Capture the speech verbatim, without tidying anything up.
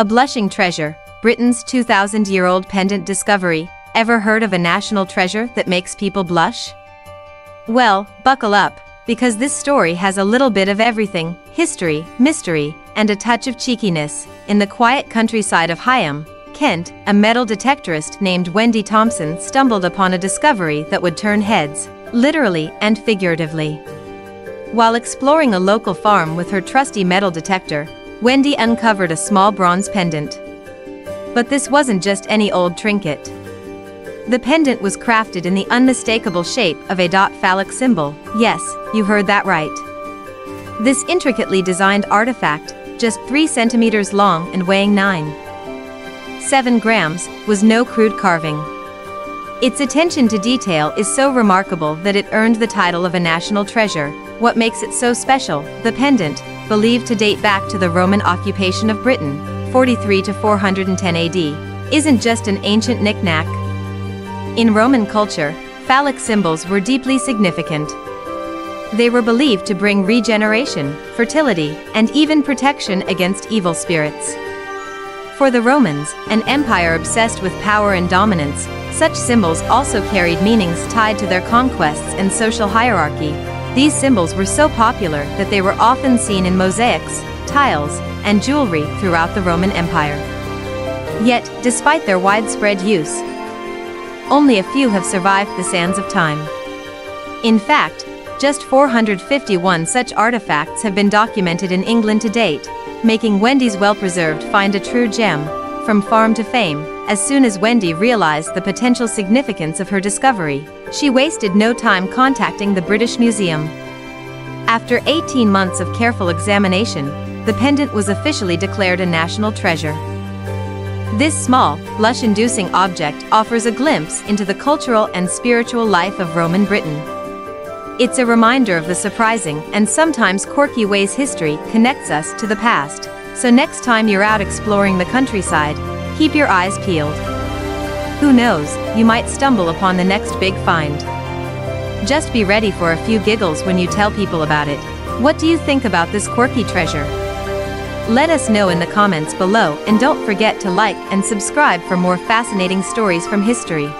A blushing treasure, Britain's two thousand year old pendant discovery. Ever heard of a national treasure that makes people blush? Well, buckle up, because this story has a little bit of everything: history, mystery, and a touch of cheekiness. In the quiet countryside of Higham, Kent, a metal detectorist named Wendy Thompson stumbled upon a discovery that would turn heads, literally and figuratively. While exploring a local farm with her trusty metal detector, Wendy uncovered a small bronze pendant. But this wasn't just any old trinket. The pendant was crafted in the unmistakable shape of a dot phallic symbol. Yes, you heard that right. This intricately designed artifact, just three centimeters long and weighing nine point seven grams, was no crude carving. Its attention to detail is so remarkable that it earned the title of a national treasure. What makes it so special? The pendant, believed to date back to the Roman occupation of Britain, forty-three to four hundred ten A D, isn't just an ancient knick-knack. In Roman culture, phallic symbols were deeply significant. They were believed to bring regeneration, fertility, and even protection against evil spirits. For the Romans, an empire obsessed with power and dominance, such symbols also carried meanings tied to their conquests and social hierarchy. These symbols were so popular that they were often seen in mosaics, tiles, and jewelry throughout the Roman Empire. Yet, despite their widespread use, only a few have survived the sands of time. In fact, just four hundred fifty-one such artifacts have been documented in England to date, making Wendy's well-preserved find a true gem. From farm to fame, as soon as Wendy realized the potential significance of her discovery, she wasted no time contacting the British Museum. After eighteen months of careful examination, the pendant was officially declared a national treasure. This small, blush-inducing object offers a glimpse into the cultural and spiritual life of Roman Britain. It's a reminder of the surprising and sometimes quirky ways history connects us to the past. So next time you're out exploring the countryside, keep your eyes peeled. Who knows, you might stumble upon the next big find. Just be ready for a few giggles when you tell people about it. What do you think about this quirky treasure? Let us know in the comments below, and don't forget to like and subscribe for more fascinating stories from history.